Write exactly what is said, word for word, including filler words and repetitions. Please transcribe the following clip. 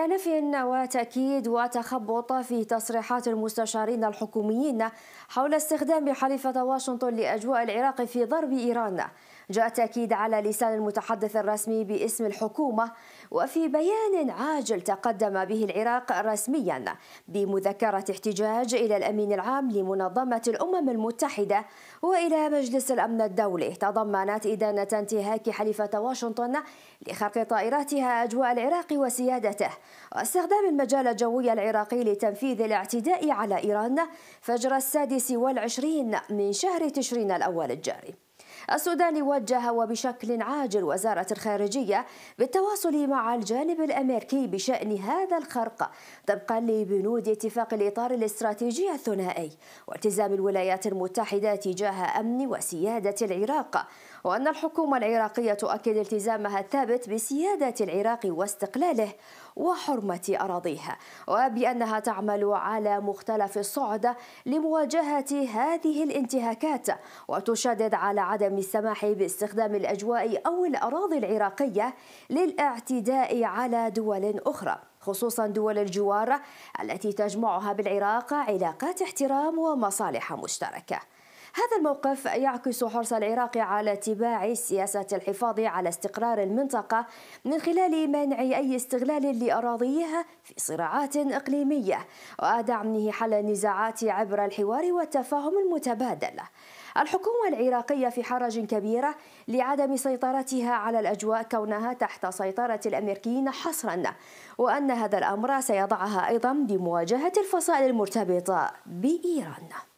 بلا نفي وتأكيد وتخبط في تصريحات المستشارين الحكوميين حول استخدام حليفة واشنطن لأجواء العراق في ضرب إيران، جاء تأكيد على لسان المتحدث الرسمي باسم الحكومة. وفي بيان عاجل تقدم به العراق رسميا بمذكرة احتجاج إلى الأمين العام لمنظمة الأمم المتحدة وإلى مجلس الأمن الدولي، تضمنت إدانة انتهاك حليفة واشنطن لخرق طائراتها أجواء العراق وسيادته، واستخدام المجال الجوي العراقي لتنفيذ الاعتداء على إيران فجر السادس والعشرين من شهر تشرين الأول الجاري. السودان وجه وبشكل عاجل وزارة الخارجية بالتواصل مع الجانب الأمريكي بشأن هذا الخرق طبقا لبنود اتفاق الإطار الاستراتيجي الثنائي والتزام الولايات المتحدة تجاه أمن وسيادة العراق، وأن الحكومة العراقية تؤكد التزامها الثابت بسيادة العراق واستقلاله وحرمة أراضيها، وبأنها تعمل على مختلف الصعد لمواجهة هذه الانتهاكات، وتشدد على عدم السماح باستخدام الأجواء أو الأراضي العراقية للاعتداء على دول أخرى، خصوصا دول الجوار التي تجمعها بالعراق علاقات احترام ومصالح مشتركة. هذا الموقف يعكس حرص العراق على اتباع سياسة الحفاظ على استقرار المنطقة من خلال منع أي استغلال لأراضيها في صراعات إقليمية، ودعمه حل النزاعات عبر الحوار والتفاهم المتبادل. الحكومة العراقية في حرج كبير لعدم سيطرتها على الأجواء كونها تحت سيطرة الأمريكيين حصرا، وأن هذا الأمر سيضعها أيضا بمواجهة الفصائل المرتبطة بإيران.